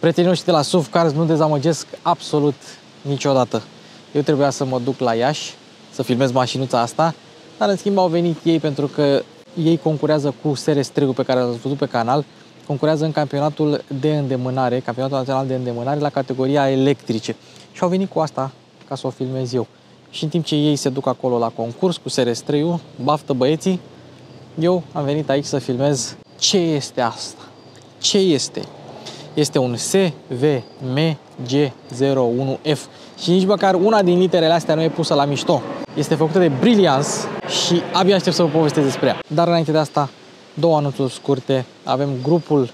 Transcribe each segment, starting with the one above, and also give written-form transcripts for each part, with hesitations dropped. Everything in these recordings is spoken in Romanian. Prietenii noștri de la SUV Cars nu dezamăgesc absolut niciodată. Eu trebuia să mă duc la Iași să filmez mașinuța asta, dar în schimb au venit ei pentru că ei concurează cu SRS 3 pe care l-ați văzut pe canal, concurează în campionatul de îndemânare, campionatul național de îndemânare la categoria electrice. Și au venit cu asta ca să o filmez eu. Și în timp ce ei se duc acolo la concurs cu SRS 3-ul, baftă băieții, eu am venit aici să filmez ce este asta. Ce este? Este un SWM G01F și nici măcar una din literele astea nu e pusă la mișto. Este făcută de Brilliance și abia aștept să vă povestesc despre ea. Dar înainte de asta, două anunțuri scurte. Avem grupul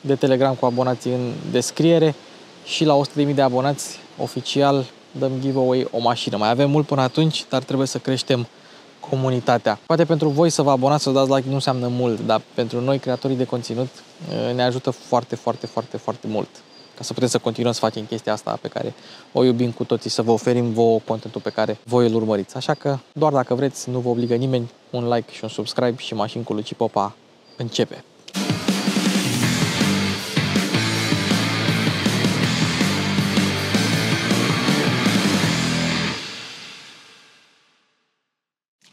de Telegram cu abonații în descriere și la 100.000 de abonați oficial dăm giveaway o mașină. Mai avem mult până atunci, dar trebuie să creștem comunitatea. Poate pentru voi să vă abonați, să dați like, nu înseamnă mult, dar pentru noi, creatorii de conținut, ne ajută foarte, foarte, foarte, foarte mult ca să putem să continuăm să facem chestia asta pe care o iubim cu toții, să vă oferim vouă contentul pe care voi îl urmăriți. Așa că, doar dacă vreți, nu vă obligă nimeni, un like și un subscribe și Mașini cu Luci Popa începe!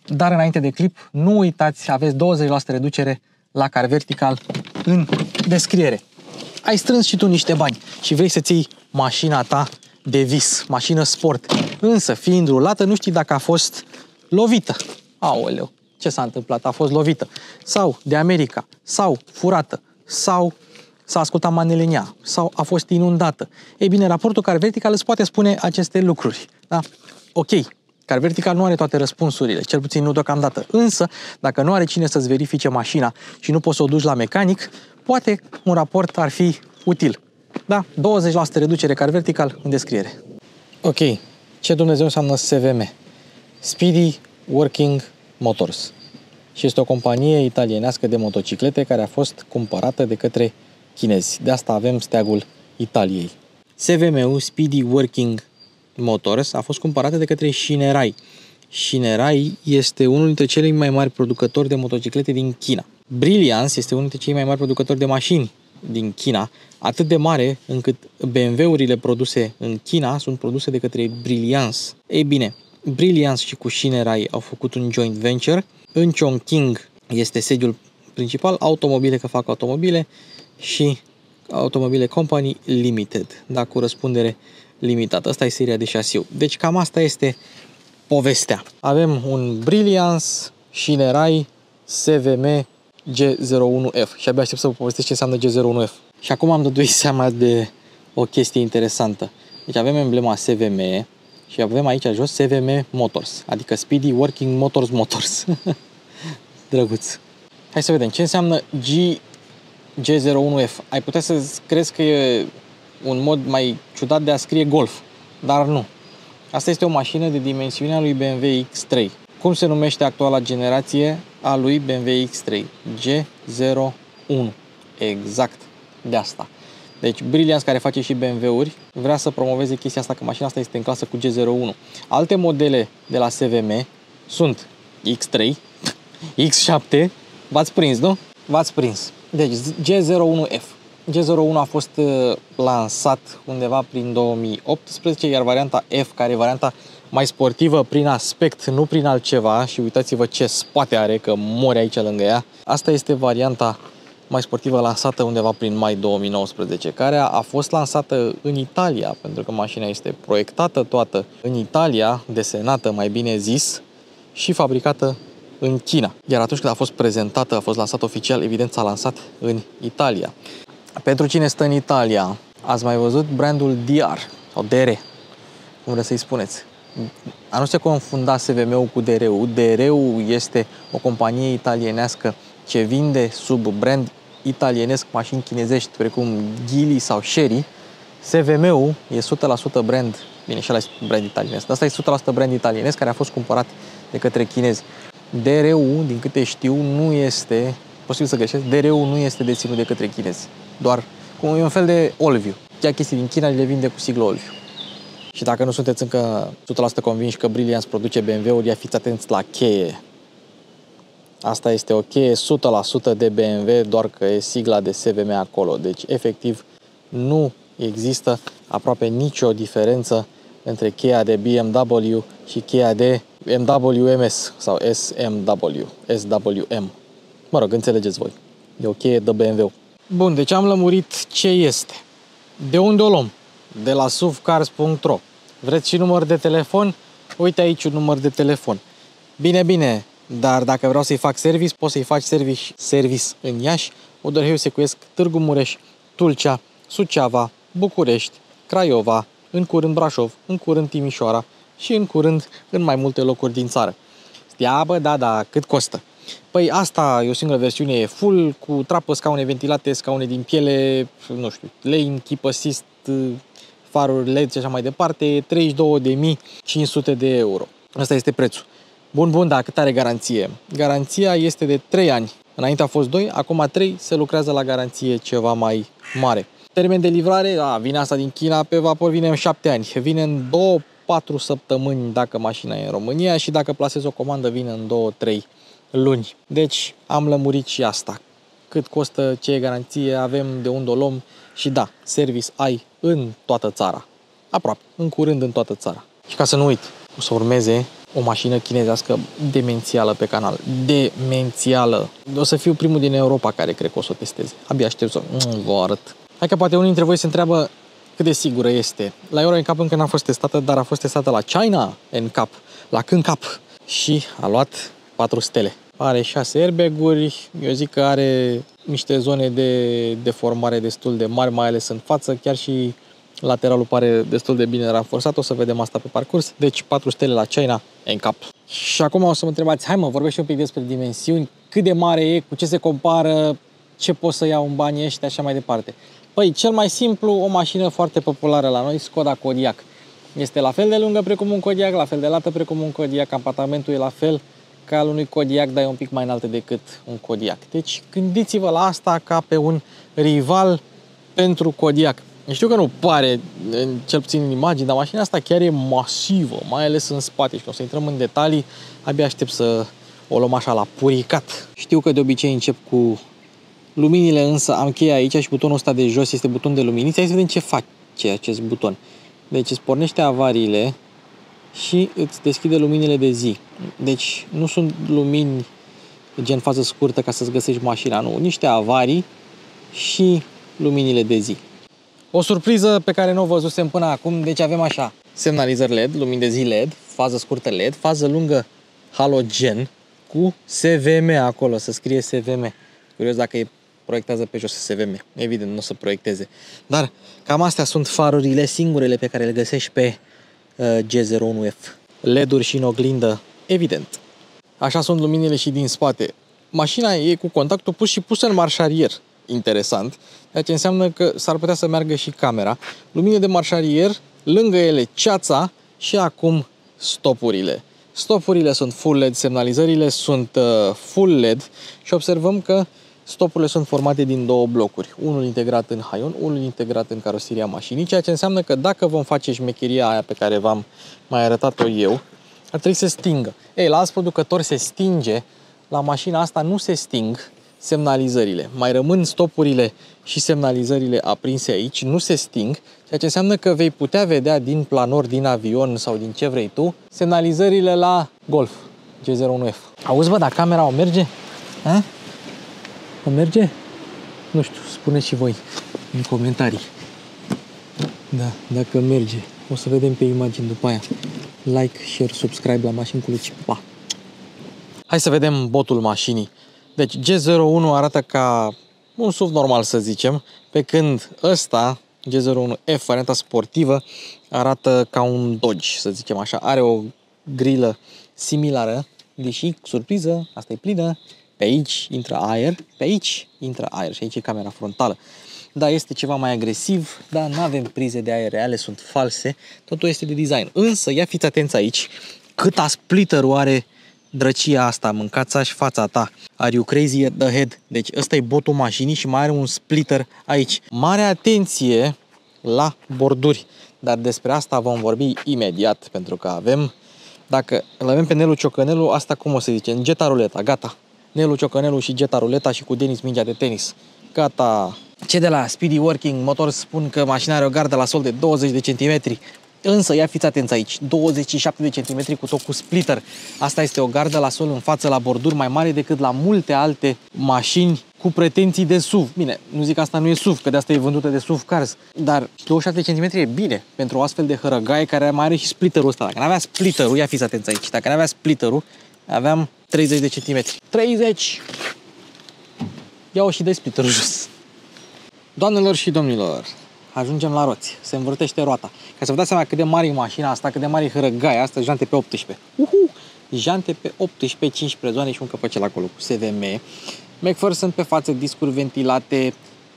Dar înainte de clip, nu uitați, aveți 20% reducere la CarVertical în descriere. Ai strâns și tu niște bani și vrei să-ți iei mașina ta de vis, mașină sport. Însă, fiind rulată, nu știi dacă a fost lovită. Aoleu, ce s-a întâmplat? A fost lovită. Sau de America, sau furată, sau s-a ascultat manele în ea, sau a fost inundată. Ei bine, raportul CarVertical îți poate spune aceste lucruri. Da? Ok. CarVertical nu are toate răspunsurile, cel puțin nu deocamdată. Însă, dacă nu are cine să-ți verifice mașina și nu poți să o duci la mecanic, poate un raport ar fi util. Da? 20% reducere CarVertical în descriere. Ok. Ce Dumnezeu înseamnă SVM? Speedy Working Motors. Și este o companie italienească de motociclete care a fost cumpărată de către chinezi. De asta avem steagul Italiei. SVM-ul Speedy Working Motors a fost cumpărată de către Shineray. Shineray este unul dintre cei mai mari producători de motociclete din China. Brilliance este unul dintre cei mai mari producători de mașini din China, atât de mare încât BMW-urile produse în China sunt produse de către Brilliance. Ei bine, Brilliance și cu Shineray au făcut un joint venture. În Chongqing este sediul principal, automobile că fac automobile și Automobile Company Limited, da, cu răspundere limitată. Asta e seria de șasiu. Deci cam asta este povestea. Avem un Brilliance, Shineray, SVM, G01F și abia aștept să vă povestesc ce înseamnă G01F. Și acum am dăduit seama de o chestie interesantă. Deci avem emblema SVM și avem aici jos SVM Motors, adică Speedy Working Motors Motors. Drăguț. Hai să vedem ce înseamnă G01F. Ai putea să crezi că e un mod mai ciudat de a scrie Golf, dar nu. Asta este o mașină de dimensiunea lui BMW X3. Cum se numește actuala generație a lui BMW X3? G01. Exact de asta. Deci Brilliance, care face și BMW-uri, vrea să promoveze chestia asta, că mașina asta este în clasă cu G01. Alte modele de la SVM sunt X3, X7, v-ați prins, nu? V-ați prins. Deci G01F. G01 a fost lansat undeva prin 2018, iar varianta F, care e varianta mai sportivă prin aspect, nu prin altceva, și uitați-vă ce spate are, că mori aici lângă ea. Asta este varianta mai sportivă lansată undeva prin mai 2019, care a fost lansată în Italia, pentru că mașina este proiectată toată în Italia, desenată mai bine zis, și fabricată în China. Iar atunci când a fost prezentată, a fost lansată oficial, evident s-a lansat în Italia. Pentru cine stă în Italia, ați mai văzut brandul DR sau DR, cum vreți să-i spuneți. A nu se confunda SVM-ul cu DRU. DRU este o companie italienească ce vinde sub brand italienesc mașini chinezești precum Geely sau Chery. SVM-ul e 100% brand, bine, și ăla e brand italienesc, dar asta e 100% brand italienesc care a fost cumpărat de către chinezi. DRU, din câte știu, nu este, posibil să greșesc, DRU nu este deținut de către chinezi. Doar cum e un fel de Olviu. Chiar chestii din China le vinde cu sigla Olviu. Și dacă nu sunteți încă 100% convinși că Brilliance produce BMW-uri, ia fiți atenți la cheie. Asta este o cheie 100% de BMW, doar că e sigla de SVM acolo. Deci, efectiv, nu există aproape nicio diferență între cheia de BMW și cheia de MWMS sau SWM. Mă rog, înțelegeți voi. E o cheie de BMW. Bun, deci am lămurit ce este. De unde o luăm? De la suvcars.ro. Vreți și număr de telefon? Uite aici un număr de telefon. Bine, bine, dar dacă vreau să-i fac service, poți să-i faci service în Iași, Odorheiu Secuiesc, Târgu Mureș, Tulcea, Suceava, București, Craiova, în curând Brașov, în curând Timișoara și în curând în mai multe locuri din țară. Stia, bă, da, cât costă? Păi asta e o singură versiune, e full, cu trapă, scaune ventilate, scaune din piele, nu știu, lane, keep assist, faruri LED și așa mai departe, 32.500 de euro. Asta este prețul. Bun, bun, dar cât are garanție? Garanția este de 3 ani. Înainte a fost 2, acum 3, se lucrează la garanție ceva mai mare. Termen de livrare, vine asta din China, pe vapor vine în 7 ani. Vine în 2-4 săptămâni dacă mașina e în România și dacă plasezi o comandă vine în 2-3 luni. Deci am lămurit și asta. Cât costă, ce e garanție, avem de unde o luăm și da, service ai în toată țara. Aproape, în curând în toată țara. Și ca să nu uit, o să urmeze o mașină chinezească demențială pe canal. Demențială! O să fiu primul din Europa care cred că o să o testeze. Abia aștept să vă arăt. Hai că poate unii dintre voi se întreabă cât de sigură este. La Euro NCAP încă n-a fost testată, dar a fost testată la China NCAP, la CNCAP și a luat 4 stele. Are 6 airbag-uri, eu zic că are niște zone de deformare destul de mari, mai ales în față, chiar și lateralul pare destul de bine ranforsat, o să vedem asta pe parcurs. Deci 4 stele la China NCAP. Și acum o să mă întrebați, hai mă, vorbește un pic despre dimensiuni, cât de mare e, cu ce se compară, ce pot să iau în banii ăștia, așa mai departe. Păi, cel mai simplu, o mașină foarte populară la noi, Škoda Kodiaq. Este la fel de lungă precum un Kodiaq, la fel de lată precum un Kodiaq, compartimentul e la fel ca al unui Kodiaq, dar e un pic mai înaltă decât un Kodiaq. Deci gândiți-vă la asta ca pe un rival pentru Kodiaq. Știu că nu pare, cel puțin în imagini, dar mașina asta chiar e masivă, mai ales în spate. Și o să intrăm în detalii, abia aștept să o luăm așa la puricat. Știu că de obicei încep cu luminile, însă am cheia aici și butonul ăsta de jos este buton de luminiță. Hai să vedem ce face acest buton. Deci îți pornește avariile și îți deschide luminile de zi. Deci nu sunt lumini gen fază scurtă ca să-ți găsești mașina, nu. Niște avarii și luminile de zi. O surpriză pe care nu o văzusem până acum, deci avem așa, semnalizări LED, lumini de zi LED, fază scurtă LED, fază lungă halogen cu SVM acolo, să scrie SVM. Curios dacă e proiectează pe jos SVM, evident nu o să proiecteze. Dar cam astea sunt farurile singurele pe care le găsești pe G01F. LED-uri și în oglindă, evident. Așa sunt luminile și din spate. Mașina e cu contactul pus și pusă în marș arier. Interesant, ceea ce înseamnă că s-ar putea să meargă și camera. Lumine de marș arier, lângă ele ceața și acum stopurile. Stopurile sunt full LED, semnalizările sunt full LED și observăm că stopurile sunt formate din două blocuri. Unul integrat în haion, unul integrat în caroseria mașinii, ceea ce înseamnă că dacă vom face șmecheria aia pe care v-am mai arătat-o eu, ar trebui să stingă. Ei, la alți producători se stinge, la mașina asta nu se sting semnalizările. Mai rămân stopurile și semnalizările aprinse aici, nu se sting, ceea ce înseamnă că vei putea vedea din planor, din avion sau din ce vrei tu, semnalizările la Golf G01F. Auzi, bă, dar camera o merge? A? O merge? Nu știu, spuneți și voi în comentarii. Da, dacă merge. O să vedem pe imagini după aia. Like, share, subscribe la Mașini cu Luci. Pa! Hai să vedem botul mașinii. Deci G01 arată ca un SUV normal, să zicem, pe când ăsta, G01F, varianta sportivă, arată ca un Dodge, să zicem așa. Are o grilă similară, deși, surpriză, asta e plină, pe aici intră aer, pe aici intră aer și aici e camera frontală. Da, este ceva mai agresiv, dar nu avem prize de aer reale, sunt false, totul este de design. Însă, ia fiți atenți aici, câta splitter-ul are drăcia asta, mâncața și fața ta. Are you crazy at the head? Deci ăsta e botul mașinii și mai are un splitter aici. Mare atenție la borduri, dar despre asta vom vorbi imediat, pentru că avem, dacă îl avem pe Nelu Ciocănelu, asta cum o să zicem? Geta Ruleta, gata. Nelu Ciocănelu și Geta Ruleta și cu Denis mingea de tenis. Gata, Cei de la Speedy Working Motors spun că mașina are o gardă la sol de 20 de centimetri. Însă, ia fiți atenți aici, 27 de cm cu tot cu splitter. Asta este o gardă la sol în față la borduri mai mare decât la multe alte mașini cu pretenții de SUV. Bine, nu zic că asta nu e SUV, că de asta e vândută de SUV Cars, dar 27 de cm e bine pentru o astfel de hărăgaie care mai are și splitterul ăsta. Dacă n-avea splitterul, ia fiți atenți aici, dacă n-avea splitterul, aveam 30 de cm. 30! Ia-o și de splitterul jos. Doamnelor și domnilor, ajungem la roți, se învârtește roata. Ca să vă dați seama cât de mare e mașina asta, cât de mare e hărăgaia asta, jante pe 18. Jante pe 18, 15 zoane și un căpăcel acolo cu SVM. McPherson pe față, discuri ventilate,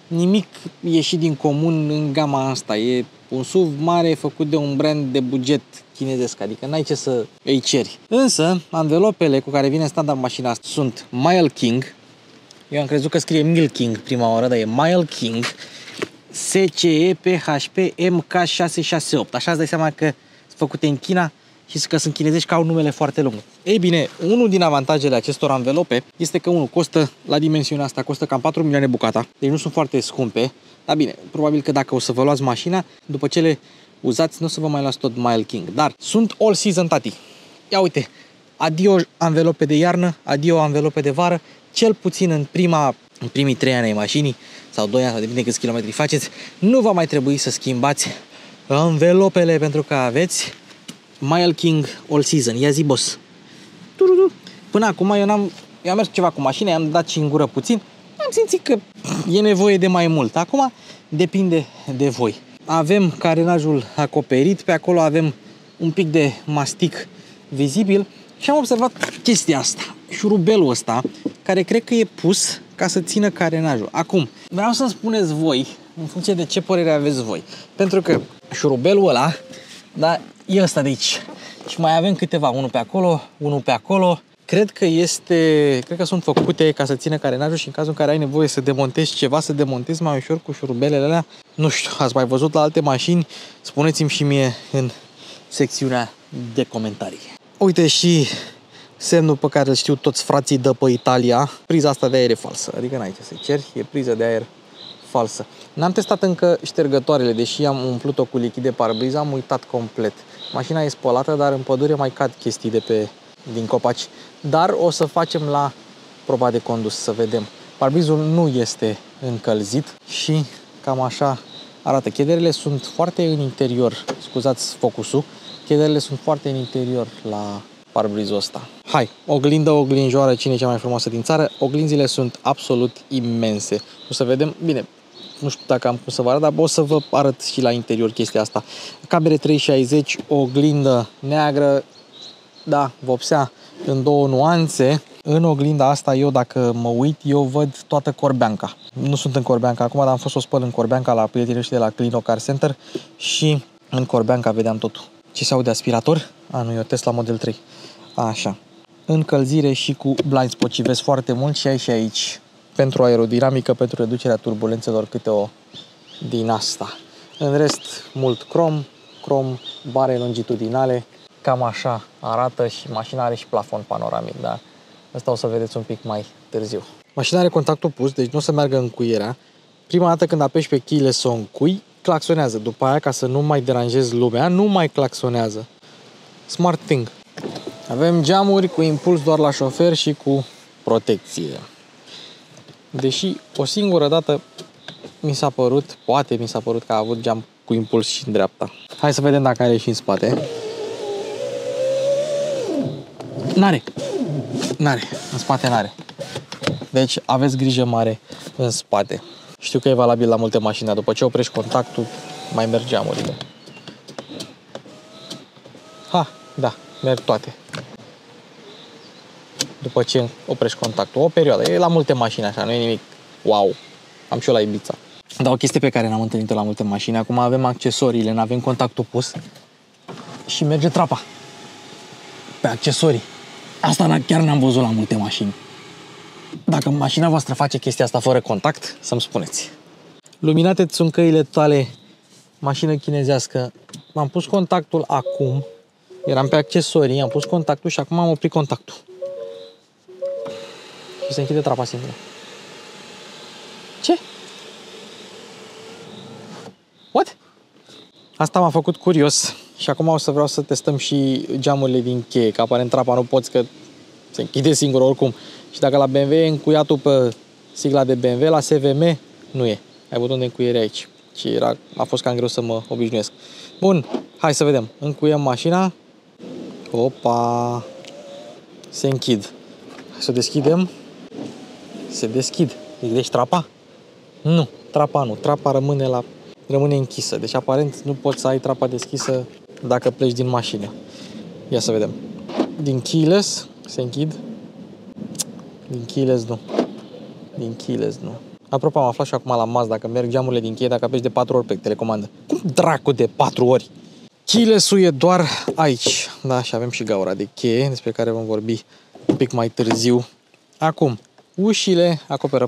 nimic ieșit din comun în gama asta. E un SUV mare făcut de un brand de buget chinezesc, adică n-ai ce să îi ceri. Însă, anvelopele cu care vine standard mașina asta sunt Michelin King. Eu am crezut că scrie Michelin King prima oară, dar e Michelin King. SCE-PHP MK668. Așa îți dai seama că sunt făcute în China și că sunt chinezești, că au numele foarte lungi. Ei bine, unul din avantajele acestor anvelope este că unul costă, la dimensiunea asta, costă cam 4 milioane bucata. Deci nu sunt foarte scumpe. Dar bine, probabil că dacă o să vă luați mașina, după ce le uzați, nu o să vă mai luați tot Mile King. Dar sunt all season, tati. Ia uite, adio anvelope de iarnă, adio anvelope de vară, cel puțin în primii 3 ani ai mașinii, sau 2 ani, sau depinde câți kilometri faceți, nu va mai trebui să schimbați anvelopele pentru că aveți Mile King All Season. Ia zi, boss. Până acum eu am mers ceva cu mașina, i-am dat și în gură puțin, am simțit că e nevoie de mai mult. Acum depinde de voi. Avem carenajul acoperit, pe acolo avem un pic de mastic vizibil și am observat chestia asta, șurubelul ăsta, care cred că e pus ca să țină carenajul. Acum, vreau să-mi spuneți voi, în funcție de ce părere aveți voi, pentru că șurubelul ăla, da, e ăsta de aici. Și mai avem câteva, unul pe acolo, unul pe acolo. Cred că sunt făcute ca să țină carenajul și în cazul în care ai nevoie să demontezi ceva, să demontezi mai ușor cu șurubelele alea. Nu știu, ați mai văzut la alte mașini? Spuneți-mi și mie în secțiunea de comentarii. Uite și semnul pe care îl știu toți frații de pe Italia, priza asta de aer e falsă, adică n-ai ce să-i ceri, e priza de aer falsă. N-am testat încă ștergătoarele, deși am umplut-o cu lichid de parbriz, am uitat complet. Mașina e spălată, dar în pădure mai cad chestii din copaci, dar o să facem la proba de condus, să vedem. Parbrizul nu este încălzit și cam așa arată. Chederile sunt foarte în interior, scuzați focusul, chederile sunt foarte în interior la parbrizul ăsta. Hai, oglindă, oglinjoară, cine e cea mai frumoasă din țară? Oglinzile sunt absolut imense. O să vedem, bine, nu știu dacă am cum să vă arăt, dar o să vă arăt și la interior chestia asta. Camere 360, oglindă neagră, da, vopsea în două nuanțe. În oglinda asta, eu dacă mă uit, eu văd toată Corbeanca. Nu sunt în Corbeanca acum, dar am fost o spăl în Corbeanca la prietenii ăștia de la Clino Car Center și în Corbeanca vedeam totul. Ce se aude aspirator? A, nu, e o Tesla Model 3. Așa. Încălzire și cu blind spot și vezi foarte mult și ai și aici. Pentru aerodinamică, pentru reducerea turbulențelor, câte o din asta. În rest, mult crom, bare longitudinale. Cam așa arată și mașina are și plafon panoramic, dar asta o să vedeți un pic mai târziu. Mașina are contactul pus, deci nu o să meargă în cuierea. Prima dată când apeși pe cheile să o încui, claxonează. După aia, ca să nu mai deranjezi lumea, nu mai claxonează. Smart thing. Avem geamuri cu impuls doar la șofer și cu protecție. Deși o singură dată poate mi s-a părut că a avut geam cu impuls și în dreapta. Hai să vedem dacă are și în spate. N-are. În spate n-are. Deci aveți grijă mare în spate. Știu că e valabil la multe mașini, dar după ce oprești contactul, mai merg geamurile. Ha, da, merg toate. După ce oprești contactul, o perioadă. E la multe mașini așa, nu e nimic. Wow, am și eu la Ibiza. Dar o chestie pe care n-am întâlnit-o la multe mașini, acum avem accesoriile, n-avem contactul pus și merge trapa pe accesorii. Asta chiar n-am văzut la multe mașini. Dacă mașina voastră face chestia asta fără contact, să-mi spuneți. Luminate sunt căile tale, mașină chinezească. M-am pus contactul acum, eram pe accesorii, am pus contactul și acum am oprit contactul. Și se închide trapa singură. Ce? Asta m-a făcut curios și acum o să vreau să testăm și geamurile din cheie, că aparent trapa nu poți, că se închide singură oricum. Și dacă la BMW e încuiatul pe sigla de BMW, la SVM nu e. Ai buton de încuiere aici. Și a fost cam greu să mă obișnuiesc. Bun, hai să vedem. Încuiem mașina. Opa! Se închid. Hai să o deschidem. Se deschid. Deci trapa? Nu, trapa nu. Trapa rămâne închisă. Deci aparent nu poți să ai trapa deschisă dacă pleci din mașină. Ia să vedem. Din keyless se închid. Din keyless nu. Din keyless nu. Apropo, am aflat și acum la Mazda că merg geamurile din cheie dacă apeși de 4 ori pe telecomandă. Cum dracu de 4 ori? Keyless-ul e doar aici. Da, și avem și gaura de cheie, despre care vom vorbi un pic mai târziu. Acum, ușile acoperă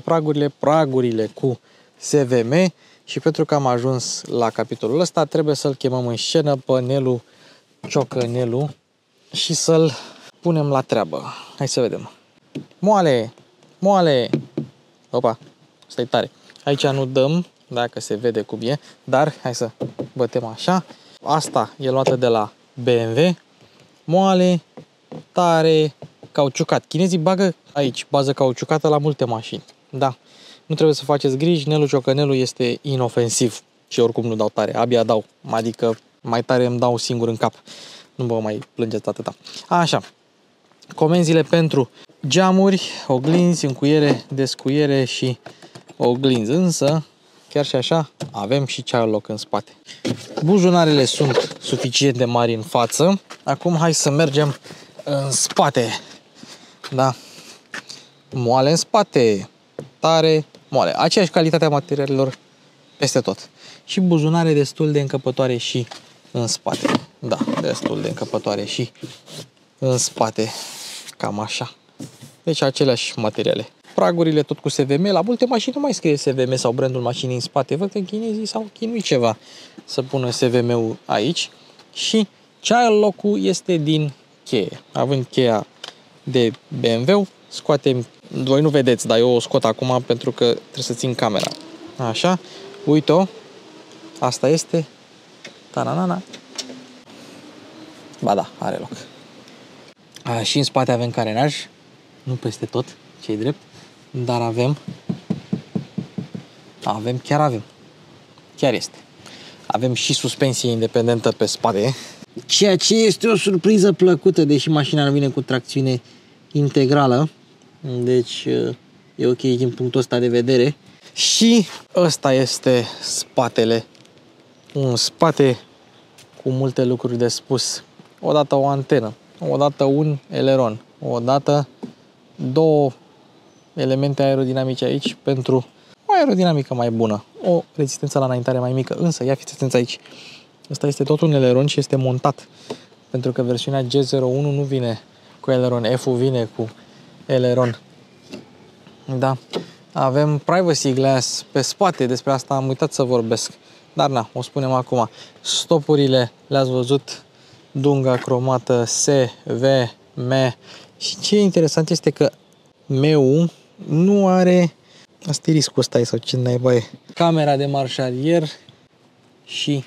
pragurile cu SVM și pentru că am ajuns la capitolul ăsta, trebuie să-l chemăm în scenă pe Nelu Ciocănelu și să-l punem la treabă. Hai să vedem. Moale! Moale! Opa! Stai tare. Aici nu dăm, dacă se vede cum e, dar hai să bătem așa. Asta e luată de la BMW. Moale, tare, cauciucat. Chinezii bagă aici bază cauciucată la multe mașini. Da, nu trebuie să faceți griji, Nelu Ciocănelu este inofensiv și oricum nu dau tare, abia dau. Adică mai tare îmi dau singur în cap. Nu vă mai plângeți atâta. Așa, comenzile pentru geamuri, oglinzi, încuiere, descuiere și oglinzi, însă chiar și așa avem și cealaltă loc în spate. Buzunarele sunt suficient de mari în față. Acum hai să mergem în spate. Da. Moale în spate. Tare, moale. Aceeași calitate a materialelor peste tot. Și buzunare destul de încăpătoare și în spate. Da, destul de încăpătoare și în spate. Cam așa. Deci aceleași materiale. Pragurile tot cu SVM, la multe mașini nu mai scrie SVM sau brandul mașinii în spate. Văd că chinezii s-au chinuit ceva să pună SVM-ul aici. Și child lock-ul este din cheie. Având cheia de BMW, scoatem, voi nu vedeți, dar eu o scot acum pentru că trebuie să țin camera. Așa, uite-o, asta este, ta-na-na-na. Ba da, are loc. A, și în spate avem carenaj, nu peste tot, ce-i drept. Dar chiar este. Avem și suspensie independentă pe spate, ceea ce este o surpriză plăcută, deși mașina nu vine cu tracțiune integrală. Deci e ok din punctul ăsta de vedere. Și ăsta este spatele. Un spate cu multe lucruri de spus. Odată o antenă, odată un eleron, odată două elemente aerodinamice aici pentru o aerodinamică mai bună, o rezistență la înaintare mai mică, însă ia fiți atenți aici. Asta este tot un eleron și este montat, pentru că versiunea G01 nu vine cu eleron, F-ul vine cu eleron. Da, avem privacy glass pe spate, despre asta am uitat să vorbesc, dar na, o spunem acum. Stopurile le-ați văzut, dunga cromată SVM și ce e interesant este că meu nu are asteriscul ăsta sau ce naiba e. Camera de marșarier și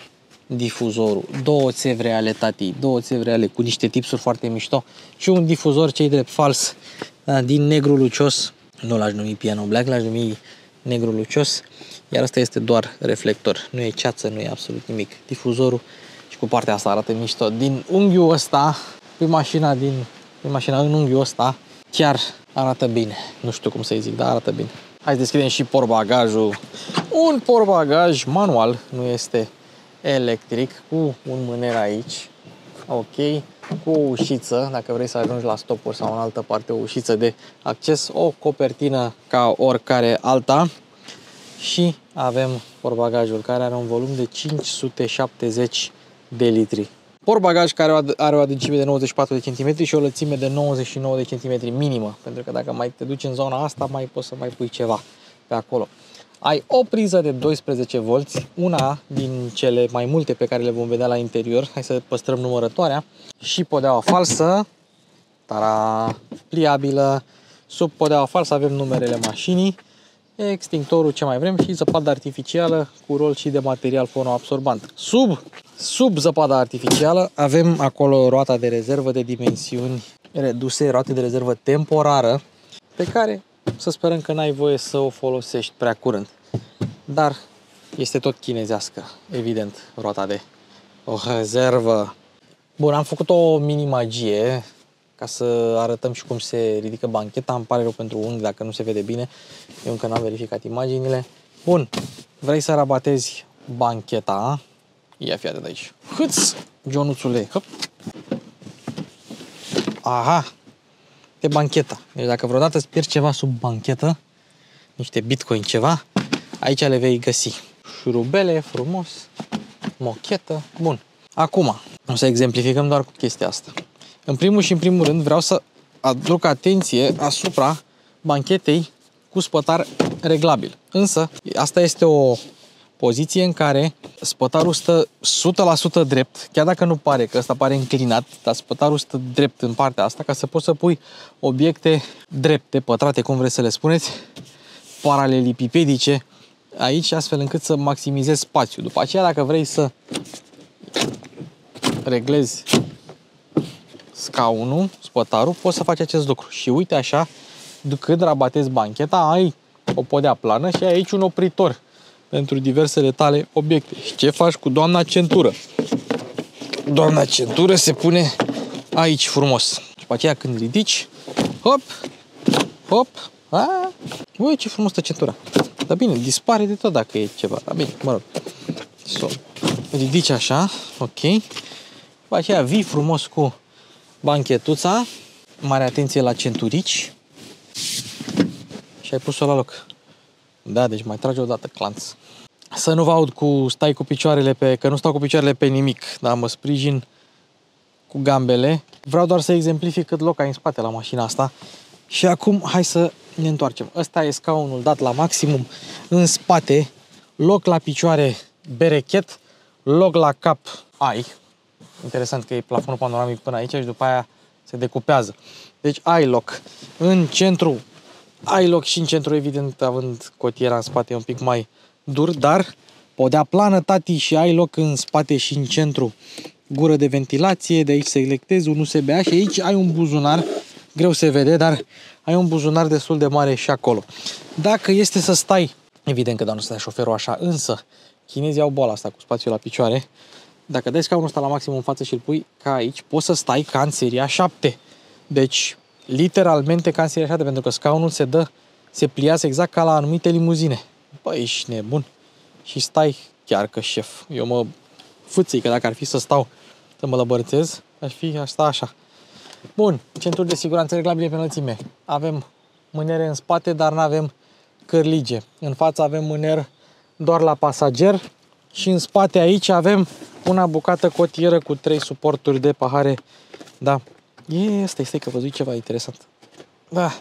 difuzorul. Două țevre ale tatii, două țevre ale cu niște tipsuri foarte mișto și un difuzor ce-i drept fals, din negru lucios. Nu l-aș numi piano black, l-aș numi negru lucios. Iar asta este doar reflector, nu e ceață, nu e absolut nimic. Difuzorul și cu partea asta arată mișto. Din unghiul ăsta, prin mașina în unghiul ăsta, chiar arată bine. Nu știu cum să-i zic, dar arată bine. Hai să deschidem și portbagajul. Un portbagaj manual, nu este electric, cu un mâner aici. Ok, cu o ușiță, dacă vrei să ajungi la stopuri sau în altă parte, o ușiță de acces, o copertină ca oricare alta. Și avem portbagajul care are un volum de 570 de litri. Portbagaj care are o adâncime de 94 de cm și o lățime de 99 de cm minimă, pentru că dacă mai te duci în zona asta, mai poți să mai pui ceva pe acolo. Ai o priză de 12 V, una din cele mai multe pe care le vom vedea la interior. Hai să păstrăm numărătoarea. Și podeaua falsă, tara, pliabilă. Sub podeaua falsă avem numerele mașinii, extintorul, ce mai vrem, și zăpadă artificială cu rol și de material fonoabsorbant. Sub Sub zăpada artificială avem acolo roata de rezervă de dimensiuni reduse, roate de rezervă temporară, pe care să sperăm că n-ai voie să o folosești prea curând. Dar este tot chinezească, evident, roata de rezervă. Bun, am făcut o mini-magie ca să arătăm și cum se ridică bancheta. Îmi pare rău pentru unghi dacă nu se vede bine. Eu încă n-am verificat imaginile. Bun, vrei să rabatezi bancheta? Ia fiată de aici. Hâț, Jonuțule. Hop. Aha, e bancheta. Deci dacă vreodată îți pierzi ceva sub banchetă, niște bitcoin ceva, aici le vei găsi. Șurubele, frumos, mochetă. Bun, acum o să exemplificăm doar cu chestia asta. În primul și în primul rând vreau să aduc atenție asupra banchetei cu spătar reglabil. Însă, asta este o poziție în care spătarul stă 100% drept, chiar dacă nu pare, că ăsta pare înclinat, dar spătarul stă drept în partea asta ca să poți să pui obiecte drepte, pătrate, cum vreți să le spuneți, paralelipipedice aici, astfel încât să maximizezi spațiul. După aceea, dacă vrei să reglezi scaunul, spătarul, poți să faci acest lucru. Și uite așa, când rabatezi bancheta, ai o podea plană și ai aici un opritor pentru diversele tale obiecte. Și ce faci cu doamna centură? Doamna centură se pune aici frumos. Și după aceea când ridici, hop, hop, a, ui, ce frumos stă centura. Dar bine, dispare de tot dacă e ceva. Dar bine, mă rog. So, ridici așa, ok. După aceea vii frumos cu banchetuța. Mare atenție la centurici. Și ai pus-o la loc. Da, deci mai trage o dată, clanț. Să nu vă aud cu stai cu picioarele pe... Că nu stau cu picioarele pe nimic, dar mă sprijin cu gambele. Vreau doar să exemplific cât loc ai în spate la mașina asta. Și acum hai să ne întoarcem. Ăsta e scaunul dat la maximum în spate. Loc la picioare, berechet. Loc la cap, ai. Interesant că e plafonul panoramic până aici și după aia se decupează. Deci ai loc în centru. Ai loc și în centru, evident, având cotiera în spate e un pic mai dur, dar podea plană, tati, și ai loc în spate și în centru. Gură de ventilație, de aici selectezi un USB-A și aici ai un buzunar, greu se vede, dar ai un buzunar destul de mare și acolo. Dacă este să stai, evident că doar nu stai șoferul așa, însă chinezii au boala asta cu spațiul la picioare. Dacă dai scaunul ăsta la maxim în față și îl pui ca aici, poți să stai ca în seria 7. Deci... literalmente ca în seria 7, pentru că scaunul se dă, se pliază exact ca la anumite limuzine. Băi, ești nebun. Și stai chiar că șef. Eu mă fâței că dacă ar fi să stau, să mă lăbărțez, aș sta așa. Bun, centuri de siguranță reglabile pe înălțime. Avem mâniere în spate, dar nu avem cârlige. În față avem mânier doar la pasager și în spate aici avem una bucată cotieră cu 3 suporturi de pahare. Da. Stai că văzui ceva interesant. Da,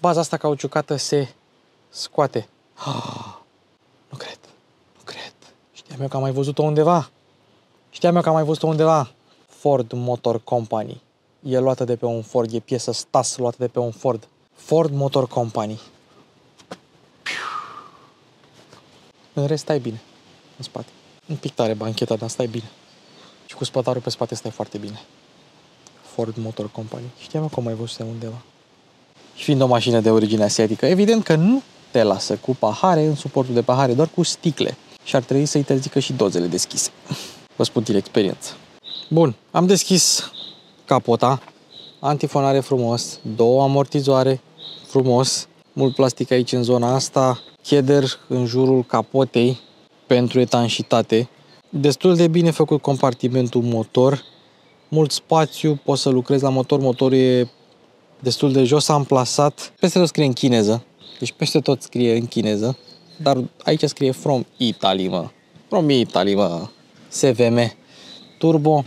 baza asta cauciucată se scoate. Ah, nu cred. Știam eu că am mai văzut-o undeva. Ford Motor Company. E luată de pe un Ford, e piesă stas luată de pe un Ford. Ford Motor Company. În rest stai bine, în spate. Un pic tare bancheta, dar stai bine. Și cu spătarul pe spate stai foarte bine. Ford Motor Company. Știam că mai văzusem undeva. Și fiind o mașină de origine asiatică, evident că nu te lasă cu pahare în suportul de pahare, doar cu sticle. Și ar trebui să interzică și dozele deschise. Vă spun din experiență. Bun, am deschis capota. Antifonare frumos, două amortizoare frumos, mult plastic aici în zona asta, cheder în jurul capotei pentru etanșitate. Destul de bine făcut compartimentul motor. Mult spațiu, pot să lucrez la motor, motorul e destul de jos amplasat. Peste tot scrie în chineză, deci peste tot scrie în chineză, dar aici scrie From Italy, mă. From Italy, mă. SVM Turbo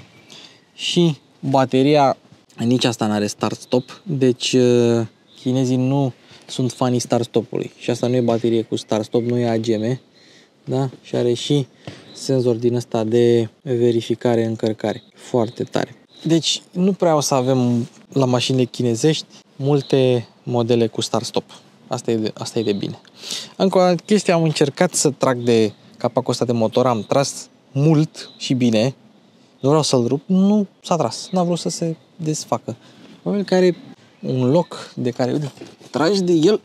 și bateria, nici asta n-are start-stop, deci chinezii nu sunt fanii start-stop-ului. Și asta nu e baterie cu start-stop, nu e AGM, da? Și are și senzor din ăsta de verificare, încărcare. Foarte tare. Deci nu prea o să avem la mașinile chinezești multe modele cu start-stop. Asta e de bine. Încă o chestie, am încercat să trag de capacul ăsta de motor, am tras, mult și bine, nu vreau să-l rup, nu s-a tras, n-a vrut să se desfacă. Oamenii care un loc de care, uite, tragi de el,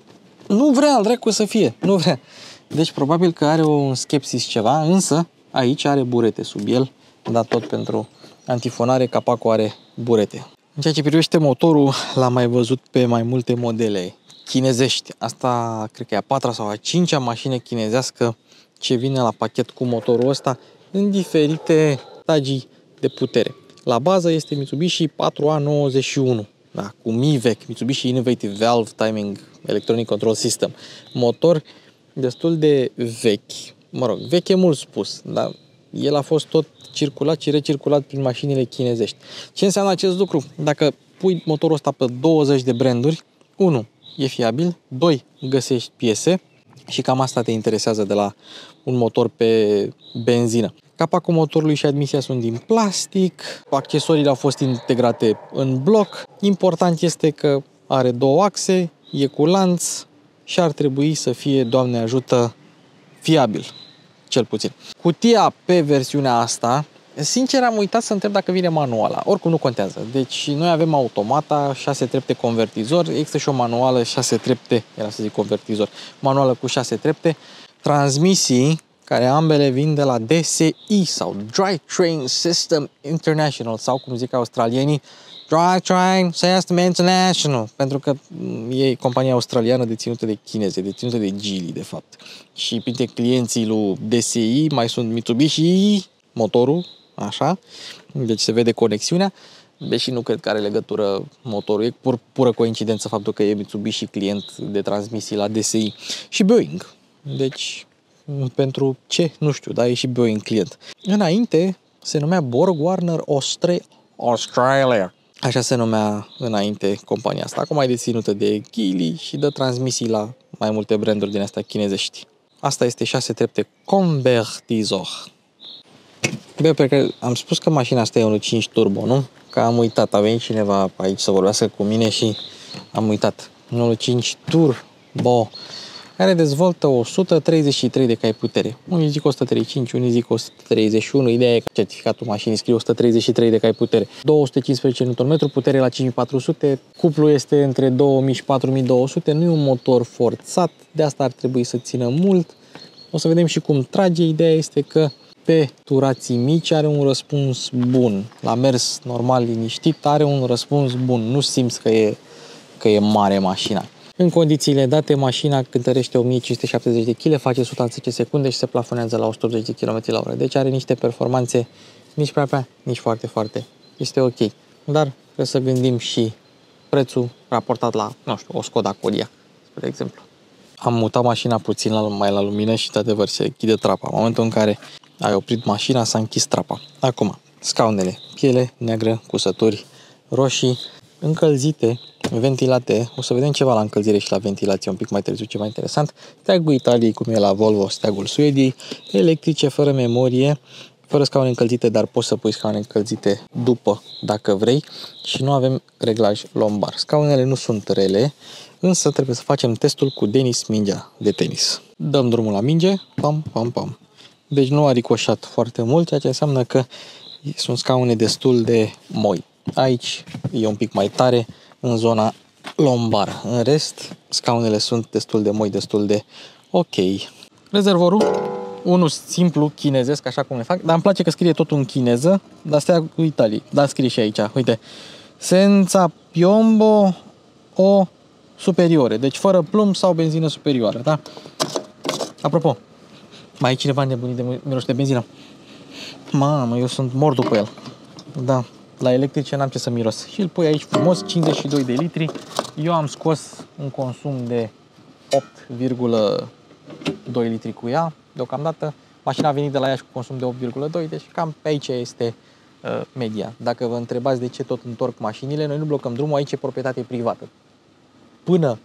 nu vrea al dracu să fie, nu vrea. Deci probabil că are un skepsis ceva, însă aici are burete sub el, dar tot pentru antifonare, capacul are burete. În ceea ce privește motorul, l-am mai văzut pe mai multe modele chinezești. Asta cred că e a 4-a sau a 5-a mașină chinezească ce vine la pachet cu motorul ăsta în diferite stagii de putere. La bază este Mitsubishi 4A91, da, cu MI-Vec, Mitsubishi Innovative Valve Timing Electronic Control System. Motor destul de vechi, mă rog, vechi e mult spus, dar el a fost tot circulat și recirculat prin mașinile chinezești. Ce înseamnă acest lucru? Dacă pui motorul ăsta pe 20 de branduri, 1. E fiabil, 2. Găsești piese și cam asta te interesează de la un motor pe benzină. Capacul motorului și admisia sunt din plastic, accesoriile au fost integrate în bloc. Important este că are două axe, e cu lanț și ar trebui să fie, Doamne ajută, fiabil. Cel puțin. Cutia pe versiunea asta, sincer am uitat să întreb dacă vine manuala, oricum nu contează. Deci noi avem automata, 6 trepte convertizor, există și o manuală 6 trepte, era să zic convertizor, manuală cu 6 trepte, transmisii care ambele vin de la DSI sau Drive Train System International sau cum zic australienii, Drive Train System International, pentru că e compania australiană deținută de chineze, deținută de Geely de fapt. Și printre clienții lui DSI mai sunt Mitsubishi, motorul, așa, deci se vede conexiunea, deși nu cred că are legătură motorul, e pură coincidență faptul că e Mitsubishi client de transmisii la DSI și Boeing, deci pentru ce? Nu știu, dar e și Boeing client. Înainte se numea BorgWarner Australia. Așa se numea înainte compania asta. Acum e deținută de Geely și dă transmisii la mai multe branduri din astea chinezești. Asta este 6 trepte convertizor. Bă, pe care am spus că mașina asta e 1.5 turbo, nu? Că am uitat, a venit cineva aici să vorbească cu mine și am uitat. 1.5 turbo, care dezvoltă 133 de cai putere. Unii zic 135, unii zic 131, ideea e că certificatul mașinii scrie 133 de cai putere. 215 Nm, putere la 5400, cuplul este între 2000 și 4200, nu e un motor forțat, de asta ar trebui să țină mult. O să vedem și cum trage, ideea este că pe turații mici are un răspuns bun. La mers normal, liniștit, are un răspuns bun, nu simți că e mare mașina. În condițiile date, mașina cântărește 1570 de kg, face 100 în 10 secunde și se plafonează la 180 de km/h. Deci are niște performanțe nici prea, nici foarte, foarte. Este ok. Dar trebuie să gândim și prețul raportat la, nu știu, o Škoda Kodiaq, spre exemplu. Am mutat mașina puțin mai la lumină și, de adevăr, se închide trapa. În momentul în care ai oprit mașina, s-a închis trapa. Acum, scaunele, piele neagră, cusături roșii, încălzite, ventilate, o să vedem ceva la încălzire și la ventilație un pic mai târziu, ceva interesant. Steagul Italiei, cum e la Volvo, steagul Suediei, electrice, fără memorie, fără scaune încălzite, dar poți să pui scaune încălzite după, dacă vrei, și nu avem reglaj lombar. Scaunele nu sunt rele, însă trebuie să facem testul cu Denis, mingea de tenis. Dăm drumul la minge, pam, pam, pam. Deci nu a ricoșat foarte mult, ceea ce înseamnă că sunt scaune destul de moi. Aici e un pic mai tare în zona lombară. În rest, scaunele sunt destul de moi, destul de ok. Rezervorul, unul simplu chinezesc, așa cum le fac, dar îmi place că scrie tot în chineză, dar stea cu Italia. Dar scrie și aici, uite. Senza piombo o superiore, deci fără plumb sau benzină superioară, da? Apropo, mai e cineva nebunit de miros de benzină? Mamă, eu sunt mort după el. Da. La electrice n-am ce să miros. Și îl pui aici frumos, 52 de litri. Eu am scos un consum de 8,2 litri cu ea, deocamdată. Mașina a venit de la Iași cu consum de 8,2, deci cam pe aici este media. Dacă vă întrebați de ce tot întorc mașinile, noi nu blocăm drumul, aici e proprietate privată. Până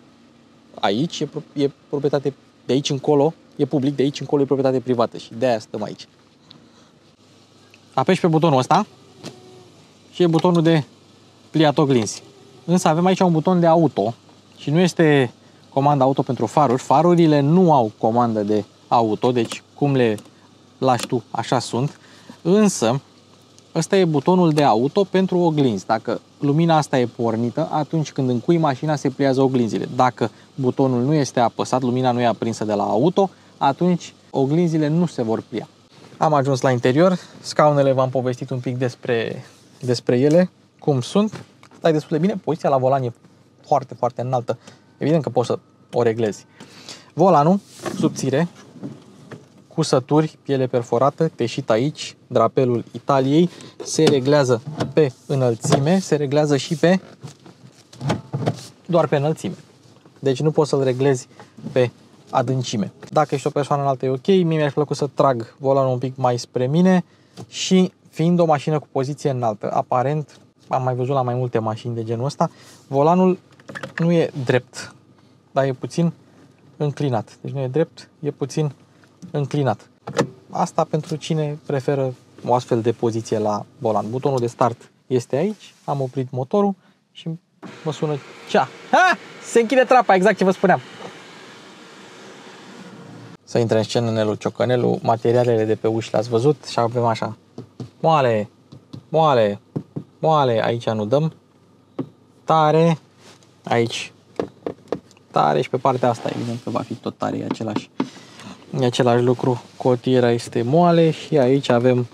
aici e proprietate, de aici încolo e public, de aici încolo e proprietate privată și de aia stăm aici. Apeși pe butonul ăsta și e butonul de pliat oglinzi. Însă avem aici un buton de auto și nu este comanda auto pentru faruri. Farurile nu au comandă de auto, deci cum le lași tu, așa sunt. Însă, ăsta e butonul de auto pentru oglinzi. Dacă lumina asta e pornită, atunci când încui mașina se pliază oglinzile. Dacă butonul nu este apăsat, lumina nu e aprinsă de la auto, atunci oglinzile nu se vor plia. Am ajuns la interior, scaunele v-am povestit un pic despre ele, cum sunt. Stai destul de bine, poziția la volan e foarte, foarte înaltă. Evident că poți să o reglezi. Volanul, subțire, cusături, piele perforată, teșit aici, drapelul Italiei, se reglează pe înălțime, se reglează și pe doar pe înălțime. Deci nu poți să-l reglezi pe adâncime. Dacă ești o persoană înaltă e ok, mie mi-ar plăcu să trag volanul un pic mai spre mine și fiind o mașină cu poziție înaltă, aparent, am mai văzut la mai multe mașini de genul ăsta, volanul nu e drept, dar e puțin înclinat. Deci nu e drept, e puțin înclinat. Asta pentru cine preferă o astfel de poziție la volan. Butonul de start este aici, am oprit motorul și mă sună cea. Ha! Se închide trapa, exact ce vă spuneam. Să intre în scenă Nelu Ciocănelu, materialele de pe uși le-ați văzut și avem așa. Moale, moale, moale, aici nu dăm. Tare, aici. Tare și pe partea asta, evident că va fi tot tare, e același lucru. Cotiera este moale și aici avem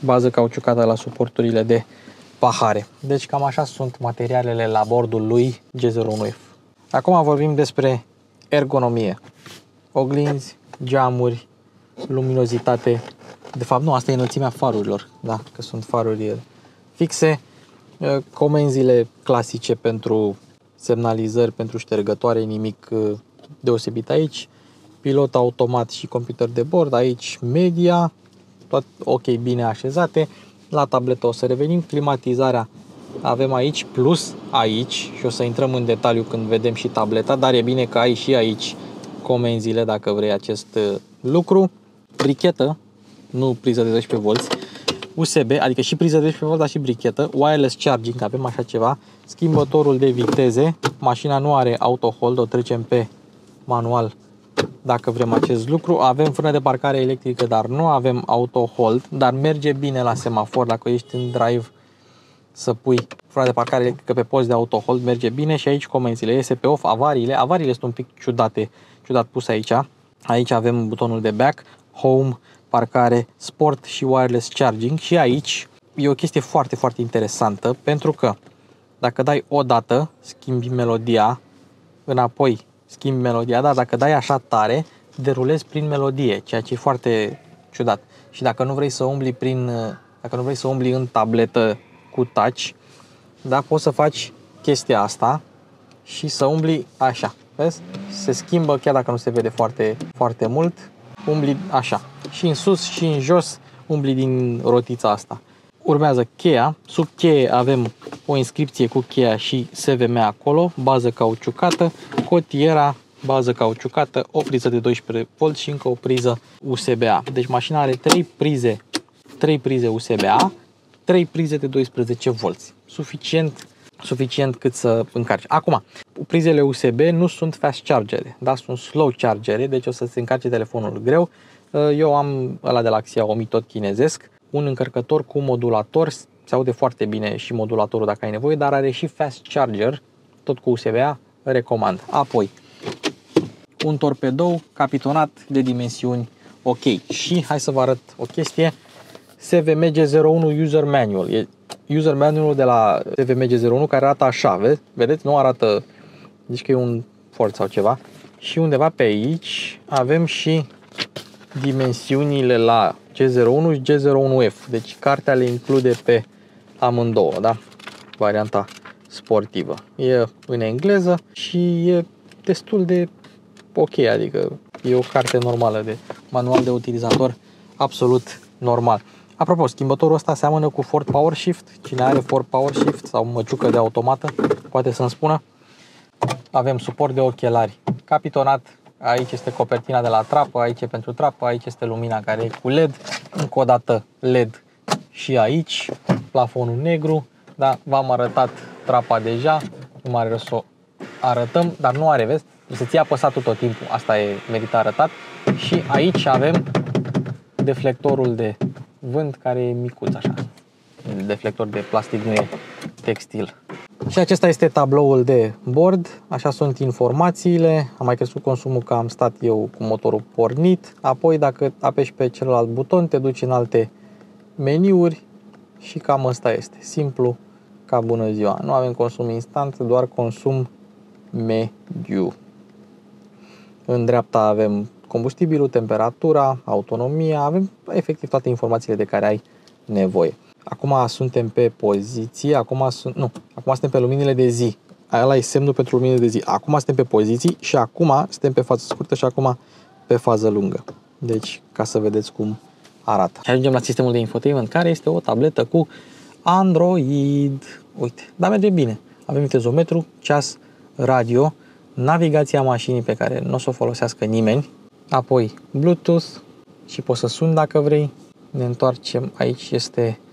bază cauciucată la suporturile de pahare. Deci cam așa sunt materialele la bordul lui G01F. Acum vorbim despre ergonomie. Oglinzi, geamuri, luminozitate. De fapt, nu, asta e înălțimea farurilor, da, că sunt faruri fixe. Comenzile clasice pentru semnalizări, pentru ștergătoare, nimic deosebit aici. Pilot automat și computer de bord, aici media, tot ok, bine așezate. La tabletă o să revenim, climatizarea avem aici, plus aici, și o să intrăm în detaliu când vedem și tableta, dar e bine că ai și aici comenzile dacă vrei acest lucru. Brichetă, nu priză de 12V, USB, adică și priză de 12V, dar și brichetă, wireless charging, avem așa ceva, schimbătorul de viteze, mașina nu are auto hold, o trecem pe manual dacă vrem acest lucru, avem frână de parcare electrică, dar nu avem auto hold, dar merge bine la semafor, dacă ești în drive să pui frână de parcare electrică pe post de auto hold, merge bine și aici comenzile, iese pe off, avariile sunt un pic ciudat pus aici, aici avem butonul de back, home, parcare, sport și wireless charging și aici e o chestie foarte, foarte interesantă pentru că dacă dai o dată, schimbi melodia, înapoi schimbi melodia, dar dacă dai așa tare, derulezi prin melodie, ceea ce e foarte ciudat. Și dacă nu vrei să umbli în tabletă cu touch, da, poți să faci chestia asta și să umbli așa. Vezi? Se schimbă chiar dacă nu se vede foarte, foarte mult. Umbli așa. Și în sus și în jos umbli din rotița asta. Urmează cheia. Sub cheie avem o inscripție cu cheia și SVM acolo, bază cauciucată, cotiera, bază cauciucată, o priză de 12V și încă o priză USB-A. Deci mașina are 3 prize USB-A, 3 prize de 12V. Suficient cât să încarci. Acum, prizele USB nu sunt fast chargere, dar sunt slow chargere, deci o să-ți încarce telefonul greu. Eu am ăla de la Xiaomi, tot chinezesc, un încărcător cu modulator, se aude foarte bine și modulatorul dacă ai nevoie, dar are și fast charger, tot cu USB-A, recomand. Apoi, un torpedou capitonat de dimensiuni ok. Și hai să vă arăt o chestie, SVM G01 User Manual. E user manual de la SVM G01 care arată așa, vedeți? Nu arată, zici că e un Ford sau ceva. Și undeva pe aici avem și dimensiunile la G01 și G01F. Deci cartea le include pe amândouă, da? Varianta sportivă. E în engleză și e destul de ok, adică e o carte normală de manual de utilizator absolut normal. Apropo, schimbătorul ăsta seamănă cu Ford Power Shift. Cine are Ford Power Shift sau măciucă de automată, poate să-mi spună. Avem suport de ochelari capitonat. Aici este copertina de la trapă, aici e pentru trapă, aici este lumina care e cu LED, încă o dată LED și aici, plafonul negru, da, v-am arătat trapa deja, nu mai are rost să o arătăm, dar nu are, vezi, să-ți ia apăsatul tot timpul, asta e merită arătat și aici avem deflectorul de vânt care e micuț așa. Deflector de plastic, nu e textil. Și acesta este tabloul de bord, așa sunt informațiile, am mai crescut consumul că am stat eu cu motorul pornit, apoi dacă apeși pe celălalt buton te duci în alte meniuri și cam asta este, simplu ca bună ziua. Nu avem consum instant, doar consum mediu. În dreapta avem combustibilul, temperatura, autonomia, avem efectiv toate informațiile de care ai nevoie. Acum suntem pe poziții, acum suntem pe luminile de zi. Ăla e semnul pentru luminile de zi. Acum suntem pe poziții și acum suntem pe fază scurtă și acum pe fază lungă. Deci, ca să vedeți cum arată. Și ajungem la sistemul de infotainment, care este o tabletă cu Android. Uite, dar merge bine. Avem tezometru, ceas, radio, navigația mașinii pe care nu o să o folosească nimeni, apoi Bluetooth și poți să suni dacă vrei. Ne întoarcem, aici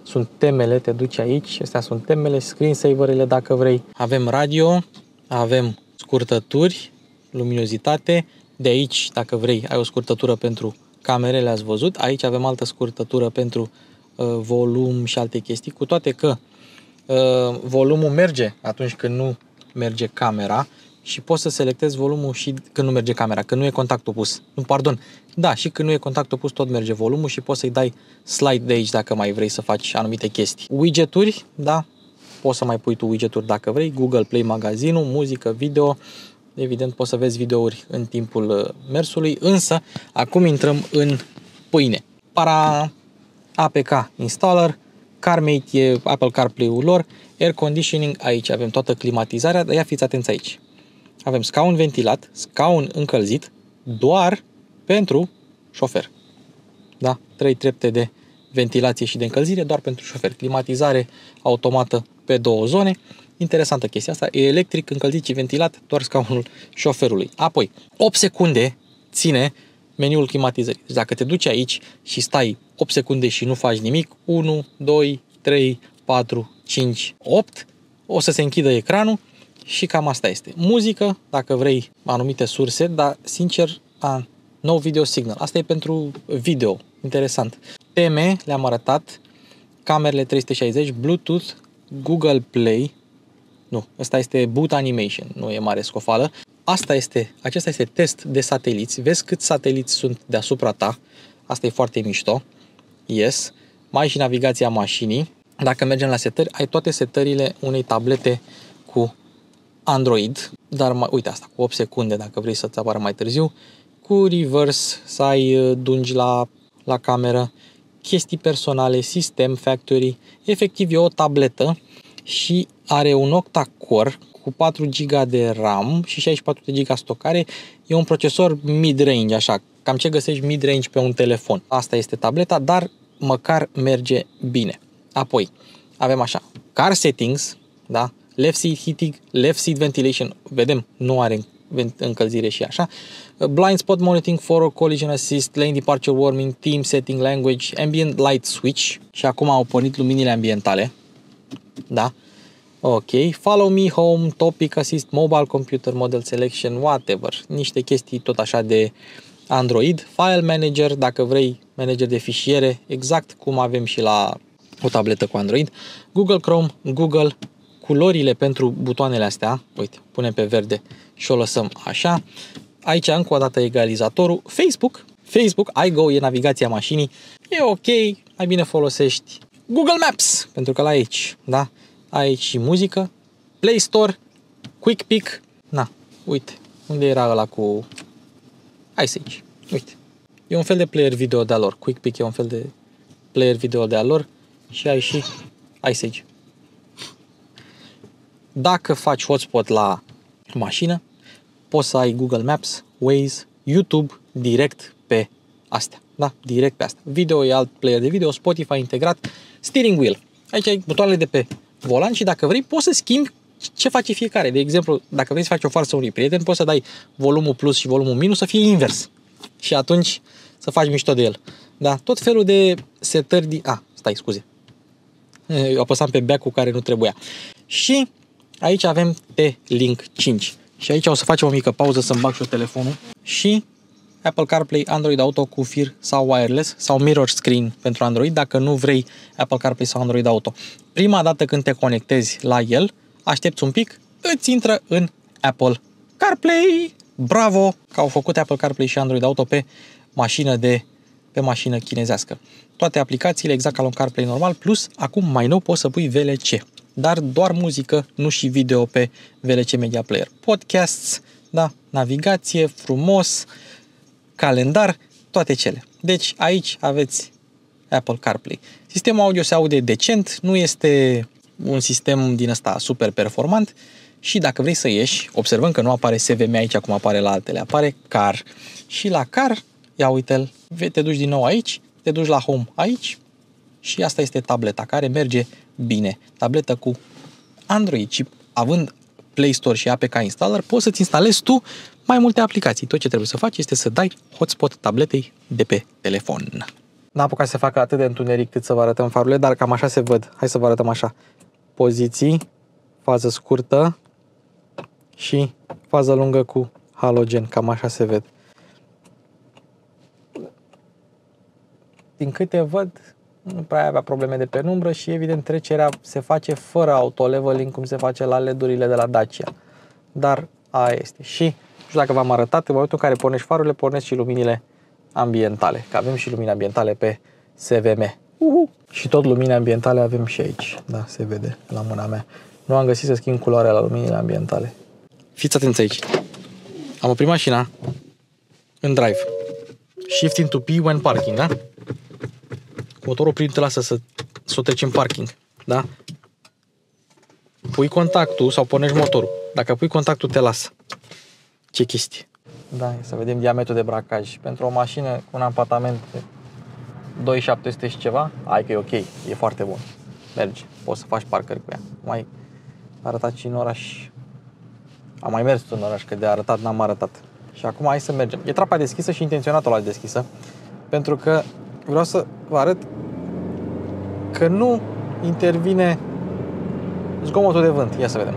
sunt temele, te duci aici, astea sunt temele, screensaver-urile dacă vrei. Avem radio, avem scurtături, luminozitate, de aici dacă vrei ai o scurtătură pentru camerele, ați văzut, aici avem altă scurtătură pentru volum și alte chestii, cu toate că volumul merge atunci când nu merge camera și poți să selectezi volumul și când nu merge camera, când nu e contact opus. Nu, pardon. Da, și când nu e contact opus tot merge volumul și poți să-i dai slide de aici dacă mai vrei să faci anumite chestii. Widgeturi, da, poți să mai pui tu widgeturi dacă vrei, Google Play magazinul, muzică, video, evident poți să vezi videouri în timpul mersului, însă acum intrăm în pâine. Para APK Installer, CarMate e Apple CarPlay-ul lor, Air Conditioning, aici avem toată climatizarea, dar ia fiți atenți aici. Avem scaun ventilat, scaun încălzit, doar pentru șofer. Da? 3 trepte de ventilație și de încălzire, doar pentru șofer. Climatizare automată pe 2 zone. Interesantă chestia asta. E electric, încălzit și ventilat, doar scaunul șoferului. Apoi, 8 secunde ține meniul climatizării. Deci dacă te duci aici și stai 8 secunde și nu faci nimic, 1, 2, 3, 4, 5, 8, o să se închidă ecranul. Și cam asta este. Muzică, dacă vrei, anumite surse, dar sincer, no video signal. Asta e pentru video. Interesant. Teme, le-am arătat. Camerele 360, Bluetooth, Google Play. Nu, ăsta este boot animation, nu e mare scofală. Acesta este test de sateliți. Vezi câți sateliți sunt deasupra ta. Asta e foarte mișto. Yes. Mai și navigația mașinii. Dacă mergem la setări, ai toate setările unei tablete cu Android, dar uite asta, cu 8 secunde dacă vrei să-ți apară mai târziu, cu reverse, să ai dungi la cameră, chestii personale, sistem, factory, efectiv e o tabletă și are un octa-core cu 4 GB de RAM și 64 GB stocare, e un procesor mid-range, așa, cam ce găsești mid-range pe un telefon. Asta este tableta, dar măcar merge bine. Apoi, avem așa, car settings, da? Left seat heating, left seat ventilation, vedem, nu are încălzire și așa. Blind spot monitoring, forward collision assist, lane departure warning, team setting, language, ambient light switch. Și acum au pornit luminile ambientale. Da? Ok. Follow me home, topic assist, mobile computer, model selection, whatever. Niște chestii tot așa de Android. File manager, dacă vrei, manager de fișiere, exact cum avem și la o tabletă cu Android. Google Chrome, Google. Culorile pentru butoanele astea, uite, punem pe verde și o lăsăm așa. Aici încă o dată egalizatorul. Facebook, iGo e navigația mașinii. E ok, mai bine folosești Google Maps, pentru că la aici, da? Aici și muzică, Play Store, Quick Pick. Na, uite, unde era ăla cu... Hai să aici, uite. E un fel de player video de-a lor. Quick Pick e un fel de player video de-a lor și ai și Ice Age. Dacă faci hotspot la mașină, poți să ai Google Maps, Waze, YouTube, direct pe astea. Da? Direct pe astea. Video e alt player de video, Spotify integrat, steering wheel. Aici ai butoanele de pe volan și dacă vrei poți să schimbi ce face fiecare. De exemplu, dacă vrei să faci o farsă unui prieten, poți să dai volumul plus și volumul minus să fie invers. Și atunci să faci mișto de el. Da? Tot felul de setări... stai, scuze. Eu apăsam pe back-ul care nu trebuia. Și... aici avem T-Link 5 și aici o să facem o mică pauză să-mi bag și eu telefonul și Apple CarPlay, Android Auto cu fir sau wireless sau mirror screen pentru Android dacă nu vrei Apple CarPlay sau Android Auto. Prima dată când te conectezi la el, aștepți un pic, îți intră în Apple CarPlay. Bravo că au făcut Apple CarPlay și Android Auto pe mașină chinezească. Toate aplicațiile exact ca la un CarPlay normal, plus acum mai nou poți să pui VLC, dar doar muzică, nu și video pe VLC Media Player. Podcasts, da, navigație, frumos, calendar, toate cele. Deci aici aveți Apple CarPlay. Sistemul audio se aude decent, nu este un sistem din ăsta super performant și dacă vrei să ieși, observăm că nu apare SVM aici cum apare la altele, apare Car. Și la Car, ia uite-l, te duci din nou aici, te duci la Home aici și asta este tableta care merge bine. Tableta cu Android chip, având Play Store și APK Installer, poți să-ți instalezi tu mai multe aplicații. Tot ce trebuie să faci este să dai hotspot tabletei de pe telefon. N-am apucat să facă atât de întuneric cât să vă arătăm farurile, dar cam așa se văd. Hai să vă arătăm așa. Poziții, fază scurtă și fază lungă cu halogen. Cam așa se văd. Din câte văd, nu prea avea probleme de penumbră și evident trecerea se face fără auto-leveling cum se face la LED-urile de la Dacia. Dar aia este. Și nu știu dacă v-am arătat, în momentul în care pornești farurile, pornești și luminile ambientale. Că avem și lumini ambientale pe SVM. Și tot lumini ambientale avem și aici. Da, se vede la mâna mea. Nu am găsit să schimb culoarea la luminile ambientale. Fiți atenți aici. Am oprit mașina în drive. Shift into P when parking, da? Motorul prim te lasă să treci în parking, da? Pui contactul sau pornești motorul. Dacă pui contactul, te lasă. Ce chestie. Da, să vedem diametru de bracaj. Pentru o mașină cu un apartament de 2700 și ceva, hai că e ok, e foarte bun. Merge, poți să faci parcări cu ea. Mai arătat și în oraș. Am mai mers în oraș, că de arătat n-am arătat. Și acum hai să mergem. E trapa deschisă și intenționat o las deschisă, pentru că vreau să vă arăt că nu intervine zgomotul de vânt. Ia să vedem.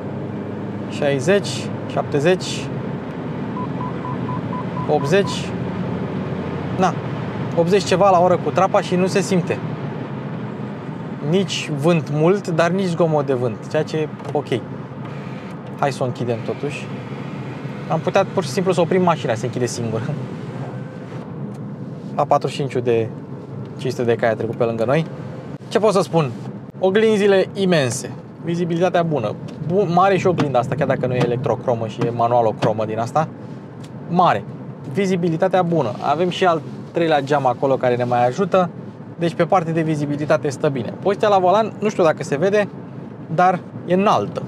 60, 70, 80. Na, 80 ceva la oră cu trapa și nu se simte. Nici vânt mult, dar nici zgomot de vânt, ceea ce e ok. Hai să o închidem totuși. Am putea pur și simplu să oprim mașina, se închide singură. A45 de 500 de cai a trecut pe lângă noi. Ce pot să spun? Oglinzile imense, vizibilitatea bună, mare și oglinda asta, chiar dacă nu e electrocromă și e manualocromă din asta, mare, vizibilitatea bună. Avem și al treilea geam acolo care ne mai ajută, deci pe partea de vizibilitate stă bine. Poziția la volan, nu știu dacă se vede, dar e înaltă.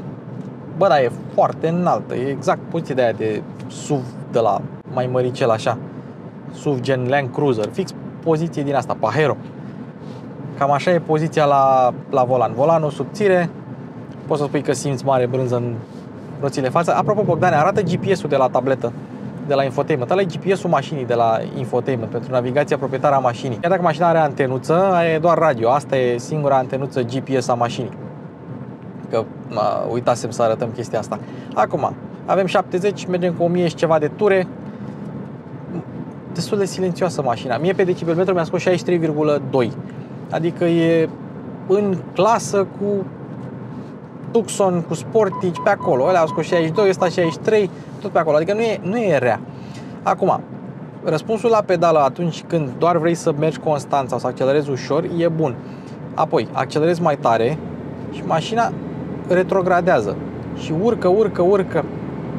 Bă, da, e foarte înaltă, e exact poziția de aia de SUV de la mai măricel așa. SUV gen Land Cruiser, fix poziție din asta, Pajero. Cam așa e poziția la volan. Volanul subțire, poți să spui că simți mare brânză în roțile față. Apropo, Bogdane, arată GPS-ul de la tabletă, de la infotainment. Ăla e GPS-ul mașinii de la infotainment, pentru navigația proprietară a mașinii. Iar dacă mașina are antenuță, aia e doar radio. Asta e singura antenuță GPS a mașinii. Că uitasem să arătăm chestia asta. Acum, avem 70, mergem cu 1000 și ceva de ture. Destul de silențioasă mașina. Mie pe decibelmetru mi-a scos 63,2. Adică e în clasă cu Tucson, cu Sportage, pe acolo. Ăla au scos 62, ăsta 63, tot pe acolo. Adică nu e rea. Acum, răspunsul la pedală atunci când doar vrei să mergi constant sau să accelerezi ușor, e bun. Apoi, accelerezi mai tare și mașina retrogradează. Și urcă.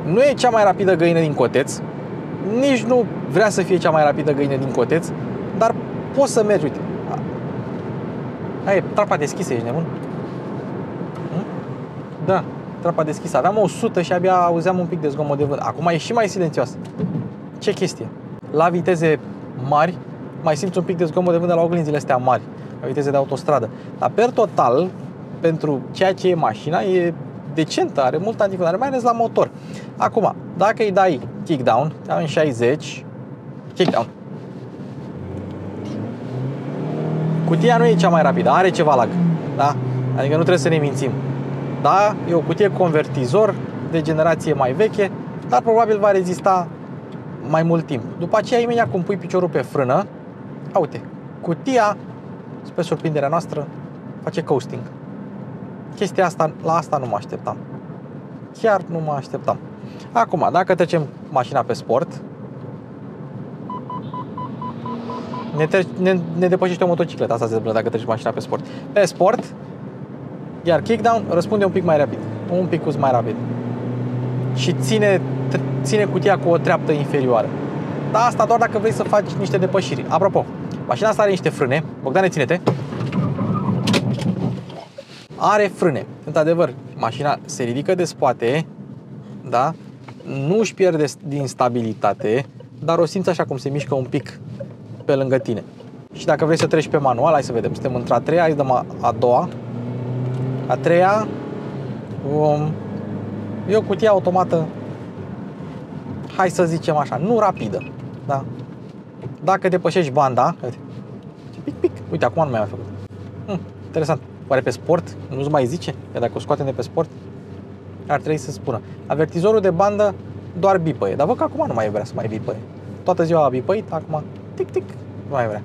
Nu e cea mai rapidă găină din coteț. Nici nu vrea să fie cea mai rapidă găină din coteț, dar poți să mergi, uite. Aia e trapa deschisă, ești nebun? Da, trapa deschisă. Aveam 100 și abia auzeam un pic de zgomot de vânt. Acum e și mai silențioasă. Ce chestie? La viteze mari mai simți un pic de zgomot de vânt de la oglinzile astea mari, la viteze de autostradă. Dar per total, pentru ceea ce e mașina, e decentă, are multă antifonare, mai ales la motor. Acum, dacă îi dai kickdown, în 60, kickdown. Cutia nu e cea mai rapidă, are ceva lag, da? Adică nu trebuie să ne mințim. Da, e o cutie convertizor de generație mai veche, dar probabil va rezista mai mult timp. După aceea, imediat cum pui piciorul pe frână, uite, cutia, spre surprinderea noastră, face coasting. Chestia asta, la asta nu mă așteptam. Chiar nu mă așteptam. Acum, dacă trecem mașina pe sport, ne depășește o motocicletă. Asta se întâmplă dacă treci mașina pe sport. Pe sport, iar kickdown răspunde un pic mai rapid. Un picuț mai rapid. Și ține cutia cu o treaptă inferioară. Dar asta doar dacă vrei să faci niște depășiri. Apropo, mașina asta are niște frâne. Bogdane, ține-te. Are frâne. Într-adevăr, mașina se ridică de spate, da? Nu își pierde din stabilitate, dar o simți așa cum se mișcă un pic pe lângă tine. Și dacă vrei să treci pe manual, hai să vedem. Suntem într-a treia, hai să dăm a doua. A treia. E o cutie automată, hai să zicem așa, nu rapidă, da? Dacă depășești banda, uite, pic, uite, acum nu mai am făcut. Interesant. Oare pe sport? Nu-ți mai zice? Că dacă o scoatem de pe sport, ar trebui să spună. Avertizorul de bandă doar bipăie. Dar văd că acum nu mai vrea să mai bipăie. Toată ziua a bipăit, acum tic-tic, nu mai vrea.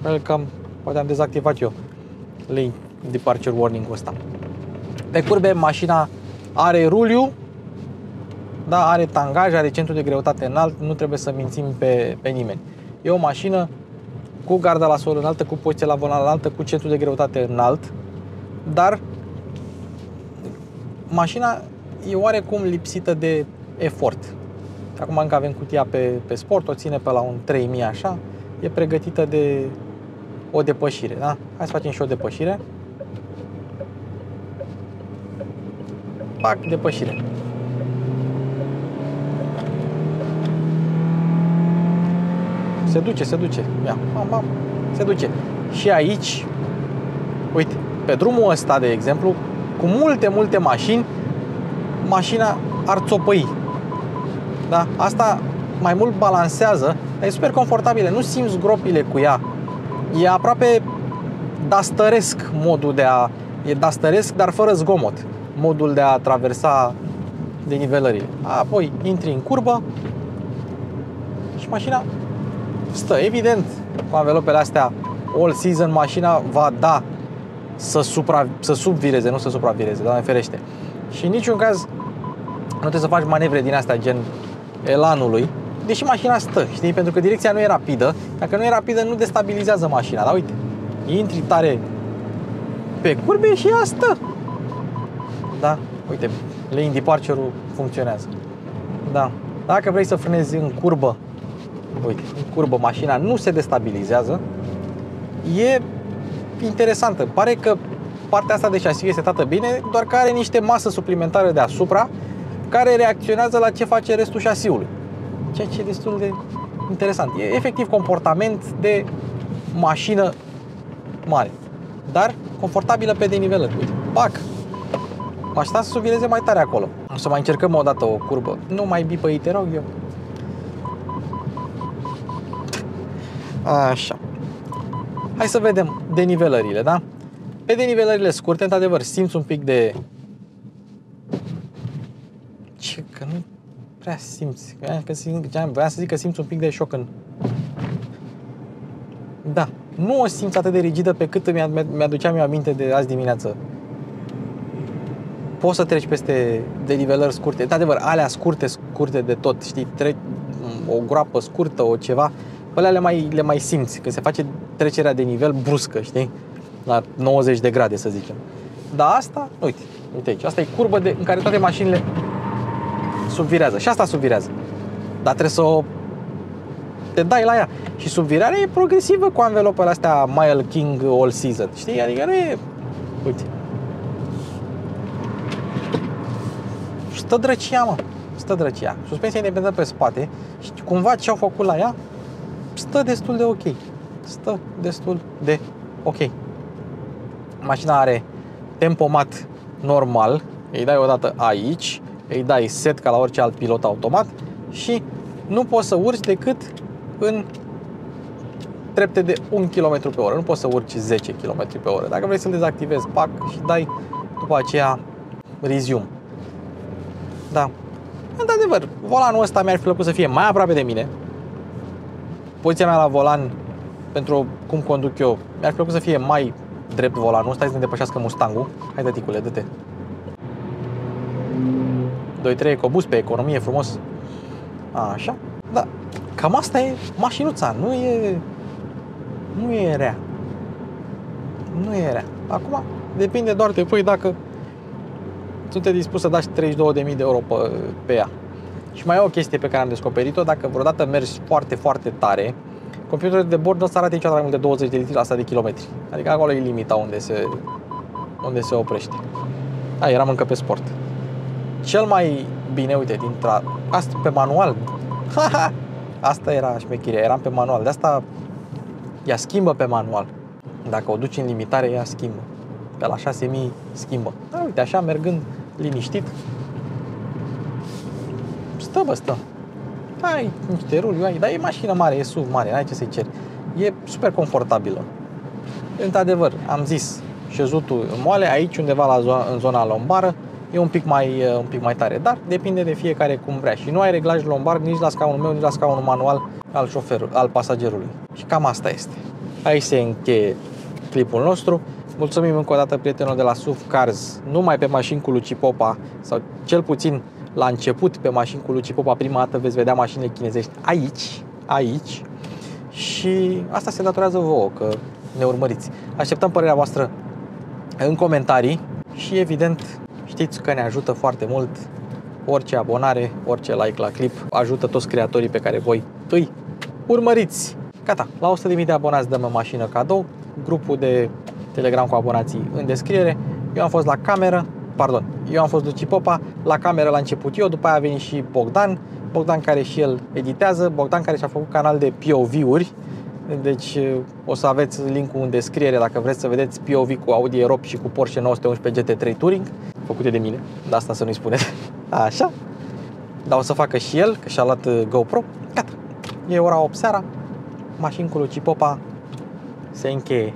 Probabil că poate am dezactivat eu lane departure warning-ul ăsta. Pe curbe, mașina are ruliu, da, are tangaj, are centru de greutate înalt, nu trebuie să mințim pe nimeni. E o mașină cu garda la sol înaltă, cu poziție la volan înaltă, cu centru de greutate înalt, dar mașina e oarecum lipsită de efort. Acum încă avem cutia pe sport, o ține pe la un 3000 așa, e pregătită de o depășire, da? Hai să facem și o depășire. Pac, depășire. Se duce. Ia, se duce. Și aici, uite, pe drumul ăsta, de exemplu, cu multe mașini, mașina ar țopăi. Da? Asta mai mult balansează, dar e super confortabilă. Nu simți gropile cu ea. E aproape dastăresc modul de a... E dastăresc, dar fără zgomot. Modul de a traversa denivelările. Apoi intri în curbă și mașina stă. Evident, cu anvelopele astea all season, mașina va da să subvireze, nu să supravireze, Doamne ferește. Și în niciun caz nu trebuie să faci manevre din astea gen elanului, deși mașina stă, știi? Pentru că direcția nu e rapidă. Dacă nu e rapidă, nu destabilizează mașina. Dar uite, intri tare pe curbe și ea stă. Da? Uite, lane departure-ul funcționează. Da. Dacă vrei să frânezi în curbă, uite, în curbă mașina nu se destabilizează. E interesantă. Pare că partea asta de șasiv este tratată bine, doar că are niște masă suplimentară deasupra care reacționează la ce face restul șasiului. Ceea ce e destul de interesant. E efectiv comportament de mașină mare, dar confortabilă pe denivelări. Uite, pac! M-aș sta să suvireze mai tare acolo. O să mai încercăm o dată o curbă. Nu mai bipăi, te rog eu. Așa. Hai să vedem denivelările, da? Pe denivelările scurte, într-adevăr, simți un pic de... Ce? Că nu prea simți. Vreau să zic că simți un pic de șoc în... Da. Nu o simți atât de rigidă pe cât mi-aduceam eu aminte de azi dimineață. Poți să treci peste denivelări scurte. Într-adevăr, alea scurte de tot, știi, treci o groapă scurtă, o ceva, pe alea le mai simți, când se face trecerea de nivel bruscă, știi? La 90 de grade, să zicem. Dar asta, uite aici, asta e curbă în care toate mașinile subvirează. Și asta subvirează. Dar trebuie să te dai la ea. Și subvirarea e progresivă cu anvelopele astea Michelin King all season, știi? Adică nu e... Uite. Stă drăcia, mă. Stă drăcia. Suspensia independentă pe spate și cumva ce au făcut la ea stă destul de ok. Stă destul de ok. Mașina are tempomat normal. Îi dai odată aici, îi dai set ca la orice alt pilot automat și nu poți să urci decât în trepte de 1 km pe oră. Nu poți să urci 10 km pe oră. Dacă vrei să-l dezactivezi, pac, și dai după aceea resume. Da, Într-adevăr, volanul ăsta mi-ar fi plăcut să fie mai aproape de mine. Poziția mea la volan, pentru cum conduc eu, mi-ar fi plăcut să fie mai drept volanul ăsta, să ne depășească Mustangul. Hai, tăticule, dă-te. 2-3 cobus pe economie, frumos. Așa. Da, cam asta e mașinuța, nu e rea. Nu e rea. Acum depinde doar de voi dacă sunteți dispus să dați 32.000 de euro pe ea. Și mai e o chestie pe care am descoperit-o, dacă vreodată mergi foarte, foarte tare, computerul de bord nu o să arate niciodată mai mult de 20 de litri la 100 de kilometri. Adică acolo e limita unde se oprește. Da, eram încă pe sport. Cel mai bine, uite, asta pe manual. Asta era șmechirea, eram pe manual. De asta ea schimbă pe manual. Dacă o duci în limitare, ea schimbă. Pe la 6000 schimbă. Da, uite, așa mergând liniștit. Stă, bă, stă. Ai niște ruli, ai, dar e mașină mare, e SUV mare, n-ai ce să-i ceri. E super confortabilă. Într-adevăr, am zis, șezutul moale, aici undeva în zona lombară, e un pic mai tare, dar depinde de fiecare cum vrea. Și nu ai reglaj lombar nici la scaunul meu, nici la scaunul manual al pasagerului. Și cam asta este. Aici se încheie clipul nostru. Mulțumim încă o dată prietenilor de la SUV Cars, numai pe mașini cu Luci Popa, sau cel puțin la început pe mașini cu Luci Popa, prima dată veți vedea mașinile chinezești aici. Și asta se datorează vouă, că ne urmăriți. Așteptăm părerea voastră în comentarii și evident știți că ne ajută foarte mult orice abonare, orice like la clip, ajută toți creatorii pe care voi îi urmăriți. Gata, la 100.000 de abonați dăm o mașină cadou, grupul de Telegram cu abonații în descriere. Eu am fost la cameră, pardon, eu am fost Luci Popa, la cameră la început eu, după aia a venit și Bogdan care și el editează, Bogdan care și-a făcut canal de POV-uri, deci o să aveți linkul în descriere dacă vreți să vedeți POV cu Audi Europe și cu Porsche 911 GT3 Touring, făcute de mine, de asta să nu-i spuneți, așa, dar o să facă și el, că și-a luat GoPro, gata, e ora 8 seara, mașini cu Luci Popa se încheie.